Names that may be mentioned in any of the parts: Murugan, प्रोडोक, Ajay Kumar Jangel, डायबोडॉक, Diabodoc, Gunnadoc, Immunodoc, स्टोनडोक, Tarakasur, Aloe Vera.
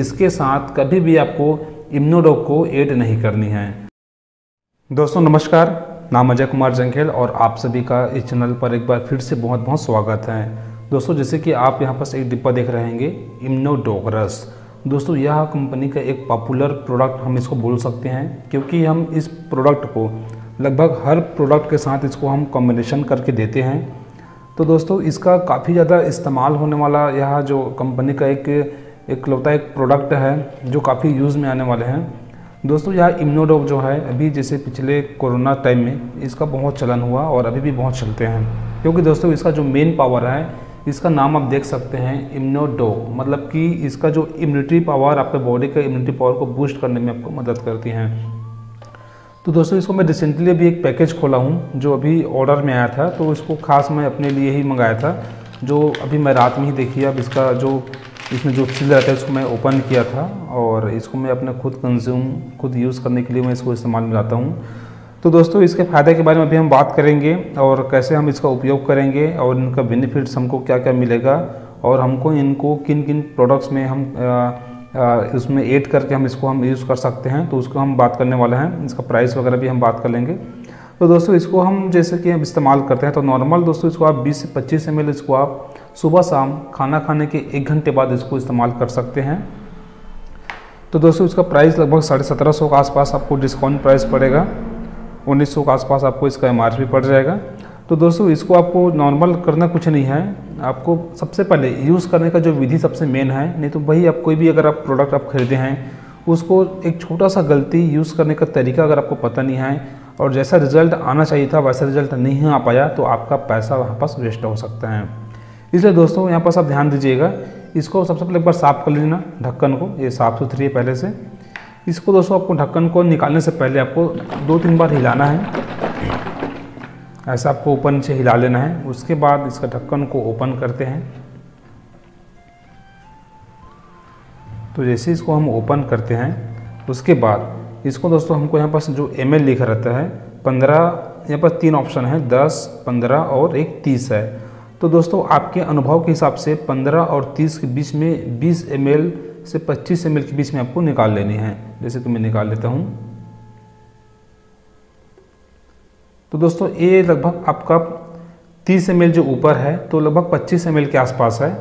इसके साथ कभी भी आपको इम्यूनोडॉक को ऐड नहीं करनी है। दोस्तों नमस्कार, नाम अजय कुमार जंगेल और आप सभी का इस चैनल पर एक बार फिर से बहुत बहुत स्वागत है। दोस्तों जैसे कि आप यहाँ पर एक डिब्बा देख रहे होंगे इम्यूनोडॉक रस। दोस्तों यह कंपनी का एक पॉपुलर प्रोडक्ट हम इसको बोल सकते हैं, क्योंकि हम इस प्रोडक्ट को लगभग हर प्रोडक्ट के साथ इसको हम कॉम्बिनेशन करके देते हैं। तो दोस्तों इसका काफ़ी ज़्यादा इस्तेमाल होने वाला यह जो कंपनी का एक प्रोडक्ट है जो काफ़ी यूज़ में आने वाले हैं। दोस्तों यह इम्यूनोडॉक जो है अभी जैसे पिछले कोरोना टाइम में इसका बहुत चलन हुआ और अभी भी बहुत चलते हैं, क्योंकि दोस्तों इसका जो मेन पावर है, इसका नाम आप देख सकते हैं इम्यूनोडॉक, मतलब कि इसका जो इम्यूनिटी पावर, आपके बॉडी का इम्यूनिटी पावर को बूस्ट करने में आपको मदद करती हैं। तो दोस्तों इसको मैं रिसेंटली अभी एक पैकेज खोला हूँ जो अभी ऑर्डर में आया था, तो इसको खास मैं अपने लिए ही मंगाया था। जो अभी मैं रात में ही देखिए अब इसका जो इसमें जो सील रहता है उसको मैं ओपन किया था और इसको मैं अपने खुद यूज़ करने के लिए मैं इसको इस्तेमाल में लाता हूँ। तो दोस्तों इसके फ़ायदे के बारे में अभी हम बात करेंगे और कैसे हम इसका उपयोग करेंगे और इनका बेनिफिट्स हमको क्या क्या मिलेगा और हमको इनको किन किन प्रोडक्ट्स में हम उसमें ऐड करके हम इसको हम यूज़ कर सकते हैं, तो उसको हम बात करने वाले हैं। इसका प्राइस वगैरह भी हम बात कर लेंगे। तो दोस्तों इसको हम जैसे कि हम इस्तेमाल करते हैं तो नॉर्मल दोस्तों इसको आप 20 से 25 ml इसको आप सुबह शाम खाना खाने के 1 घंटे बाद इसको इस्तेमाल कर सकते हैं। तो दोस्तों इसका प्राइस लगभग 1750 के आसपास आपको डिस्काउंट प्राइस पड़ेगा, 1900 के आसपास आपको इसका MRP पड़ जाएगा। तो दोस्तों इसको आपको नॉर्मल करना कुछ नहीं है, आपको सबसे पहले यूज़ करने का जो विधि सबसे मेन है, नहीं तो वही आप कोई भी अगर आप प्रोडक्ट आप खरीदे हैं उसको एक छोटा सा गलती यूज़ करने का तरीका अगर आपको पता नहीं है और जैसा रिज़ल्ट आना चाहिए था वैसा रिज़ल्ट नहीं आ पाया तो आपका पैसा वहाँ पास वेस्ट हो सकता है। इसलिए दोस्तों यहाँ पास आप ध्यान दीजिएगा, इसको सबसे पहले एक बार साफ़ कर लेना ढक्कन को, ये साफ़ सुथरी है पहले से। इसको दोस्तों आपको ढक्कन को निकालने से पहले आपको 2-3 बार हिलाना है, ऐसा आपको ओपन से हिला लेना है। उसके बाद इसका ढक्कन को ओपन करते हैं। तो जैसे इसको हम ओपन करते हैं उसके बाद इसको दोस्तों हमको यहाँ पर जो ML लिखा रहता है 15, यहाँ पर 3 ऑप्शन है 10, 15 और 1 30 है। तो दोस्तों आपके अनुभव के हिसाब से 15 और 30 के बीच में 20 ml से 25 ml के बीच में आपको निकाल लेनी है, जैसे कि मैं निकाल लेता हूँ। तो दोस्तों ये लगभग आपका 30 ml जो ऊपर है तो लगभग 25 ml के आसपास है।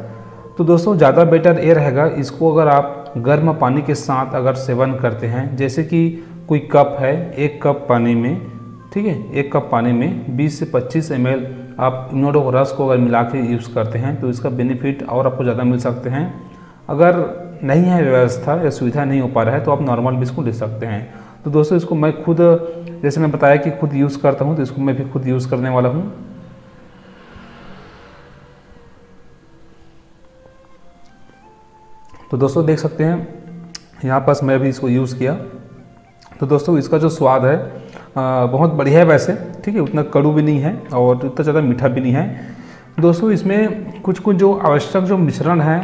तो दोस्तों ज़्यादा बेटर ये रहेगा, इसको अगर आप गर्म पानी के साथ अगर सेवन करते हैं, जैसे कि कोई कप है, 1 कप पानी में, ठीक है, 1 कप पानी में 20 से 25 ml आप इम्यूनोडॉक रस को अगर मिला के यूज़ करते हैं तो इसका बेनिफिट और आपको ज़्यादा मिल सकते हैं। अगर नहीं है व्यवस्था या सुविधा नहीं हो पा रहा है तो आप नॉर्मल भी इसको ले सकते हैं। तो दोस्तों इसको मैं खुद, जैसे मैं बताया कि खुद यूज़ करता हूँ, तो इसको मैं भी खुद यूज़ करने वाला हूँ। तो दोस्तों देख सकते हैं यहाँ पास मैं भी इसको यूज़ किया। तो दोस्तों इसका जो स्वाद है बहुत बढ़िया है वैसे, ठीक है, उतना कड़ू भी नहीं है और उतना ज़्यादा मीठा भी नहीं है। दोस्तों इसमें कुछ जो आवश्यक जो मिश्रण है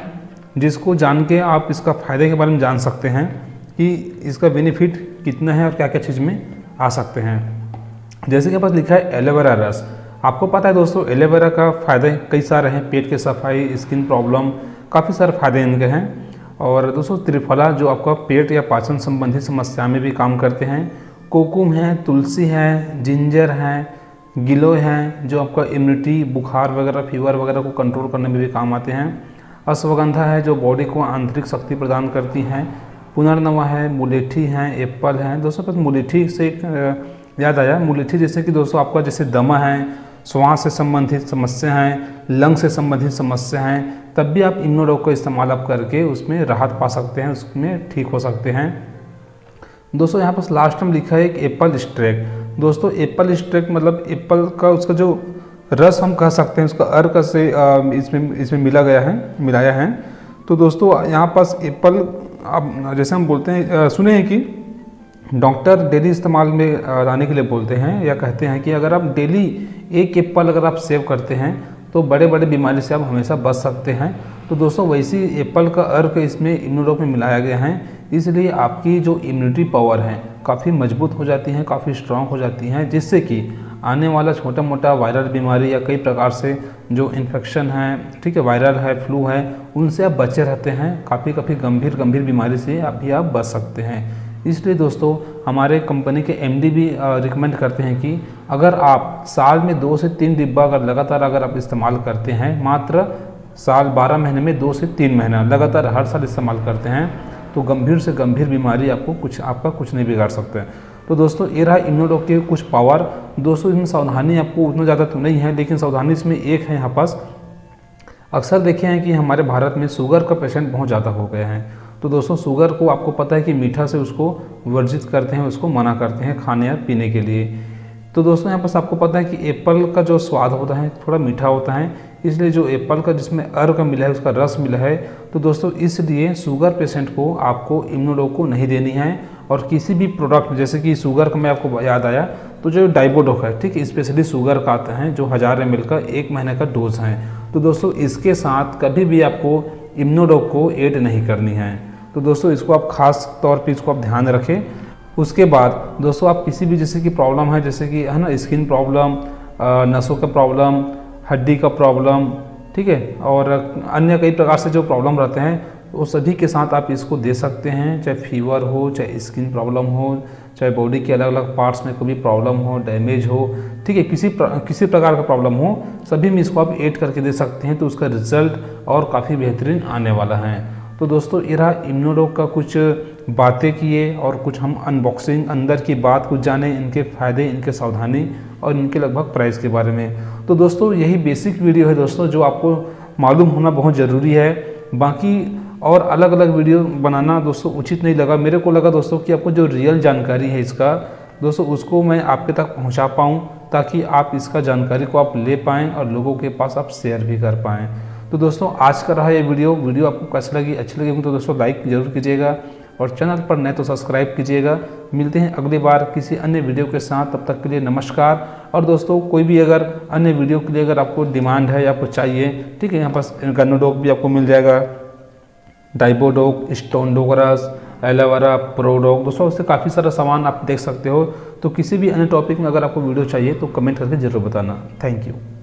जिसको जान के आप इसका फ़ायदे के बारे में जान सकते हैं कि इसका बेनिफिट कितना है और क्या क्या चीज़ में आ सकते हैं। जैसे कि पास लिखा है एलोवेरा रस। आपको पता है दोस्तों एलोवेरा का फ़ायदे कई सारे हैं, पेट की सफाई, स्किन प्रॉब्लम, काफ़ी सारे फ़ायदे इनके हैं। और दोस्तों त्रिफला जो आपका पेट या पाचन संबंधी समस्या में भी काम करते हैं, कोकुम है, तुलसी है, जिंजर है, गिलोय है जो आपका इम्यूनिटी, बुखार वगैरह, फीवर वगैरह को कंट्रोल करने में भी काम आते हैं। अश्वगंधा है जो बॉडी को आंतरिक शक्ति प्रदान करती हैं। पुनर्नवा है, मुलेठी है, एप्पल है। दोस्तों बस मुलेठी से याद आया, मुलेठी जैसे कि दोस्तों आपका जैसे दमा है, श्वास से संबंधित समस्या हैं, लंग से संबंधित समस्या हैं, तब भी आप इम्यूनोडॉक का इस्तेमाल आप करके उसमें राहत पा सकते हैं, उसमें ठीक हो सकते हैं। दोस्तों यहाँ पर लास्ट में लिखा है एक एप्पल स्ट्रैक। दोस्तों एप्पल स्ट्रैक मतलब एप्पल का उसका जो रस हम कह सकते हैं, उसका अर्क से इसमें मिलाया है। तो दोस्तों यहाँ पास एप्पल, अब जैसे हम बोलते हैं, सुने हैं कि डॉक्टर डेली इस्तेमाल में लाने के लिए बोलते हैं या कहते हैं कि अगर आप डेली 1 एप्पल अगर आप सेव करते हैं तो बड़े बड़े बीमारी से आप हमेशा बच सकते हैं। तो दोस्तों वैसी एप्पल का अर्क इसमें इम्यूनोडॉक में मिलाया गया है, इसलिए आपकी जो इम्यूनिटी पावर है काफ़ी मजबूत हो जाती है, काफ़ी स्ट्रांग हो जाती है, जिससे कि आने वाला छोटा मोटा वायरल बीमारी या कई प्रकार से जो इन्फेक्शन है, ठीक है, वायरल है, फ्लू है, उनसे आप बचे रहते हैं। काफ़ी काफ़ी गंभीर गंभीर बीमारी से अभी आप बच सकते हैं। इसलिए दोस्तों हमारे कंपनी के एमडी भी रिकमेंड करते हैं कि अगर आप साल में 2 से 3 डिब्बा अगर लगातार अगर आप इस्तेमाल करते हैं, मात्र साल 12 महीने में 2 से 3 महीना लगातार हर साल इस्तेमाल करते हैं, तो गंभीर से गंभीर बीमारी आपको आपका कुछ नहीं बिगाड़ सकते हैं। तो दोस्तों ये रहा इम्यूनोडॉक के कुछ पावर। दोस्तों इसमें सावधानी आपको उतना ज़्यादा तो नहीं है, लेकिन सावधानी इसमें एक है, यहाँ पास अक्सर देखे हैं कि हमारे भारत में शुगर का पेशेंट बहुत ज़्यादा हो गए हैं। तो दोस्तों शुगर को आपको पता है कि मीठा से उसको वर्जित करते हैं, उसको मना करते हैं खाने या पीने के लिए। तो दोस्तों यहाँ पर आपको पता है कि एप्पल का जो स्वाद होता है थोड़ा मीठा होता है, इसलिए जो एप्पल का जिसमें अर्क मिला है, उसका रस मिला है, तो दोस्तों इसलिए शुगर पेशेंट को आपको इम्यूनोडॉक को नहीं देनी है। और किसी भी प्रोडक्ट जैसे कि शुगर का मैं आपको याद आया तो जो डायबोडॉक है, ठीक, स्पेशली शुगर का आता है जो 1000 ml का 1 महीने का डोज है। तो दोस्तों इसके साथ कभी भी आपको इम्यूनोडॉक को ऐड नहीं करनी है। तो दोस्तों इसको आप खास तौर पे इसको आप ध्यान रखें। उसके बाद दोस्तों आप किसी भी जैसे कि प्रॉब्लम है, जैसे कि है ना, स्किन प्रॉब्लम, नसों का प्रॉब्लम, हड्डी का प्रॉब्लम, ठीक है, और अन्य कई प्रकार से जो प्रॉब्लम रहते हैं, वो सभी के साथ आप इसको दे सकते हैं। चाहे फीवर हो, चाहे स्किन प्रॉब्लम हो, चाहे बॉडी के अलग अलग पार्ट्स में कोई भी प्रॉब्लम हो, डैमेज हो, ठीक है, किसी प्रकार का प्रॉब्लम हो, सभी में इसको आप ऐड करके दे सकते हैं। तो उसका रिजल्ट और काफ़ी बेहतरीन आने वाला है। तो दोस्तों ये रहा इम्यूनोडॉक का कुछ बातें किए और कुछ हम अनबॉक्सिंग अंदर की बात कुछ जाने, इनके फ़ायदे, इनके सावधानी और इनके लगभग प्राइस के बारे में। तो दोस्तों यही बेसिक वीडियो है दोस्तों, जो आपको मालूम होना बहुत ज़रूरी है। बाकी और अलग अलग वीडियो बनाना दोस्तों उचित नहीं लगा। मेरे को लगा दोस्तों कि आपको जो रियल जानकारी है इसका दोस्तों, उसको मैं आपके तक पहुंचा पाऊं, ताकि आप इसका जानकारी को आप ले पाएँ और लोगों के पास आप शेयर भी कर पाएँ। तो दोस्तों आज का रहा ये वीडियो आपको कैसी लगी, अच्छी लगी तो दोस्तों लाइक ज़रूर कीजिएगा और चैनल पर नए तो सब्सक्राइब कीजिएगा। मिलते हैं अगली बार किसी अन्य वीडियो के साथ, तब तक के लिए नमस्कार। और दोस्तों कोई भी अगर अन्य वीडियो के लिए अगर आपको डिमांड है या आपको चाहिए, ठीक है, यहाँ पास गन्नाडोक भी आपको मिल जाएगा, डायबोडोक, स्टोनडोक रस, एलोवेरा, प्रोडोक, दोस्तों उससे काफ़ी सारा सामान आप देख सकते हो। तो किसी भी अन्य टॉपिक में अगर आपको वीडियो चाहिए तो कमेंट करके ज़रूर बताना। Thank you.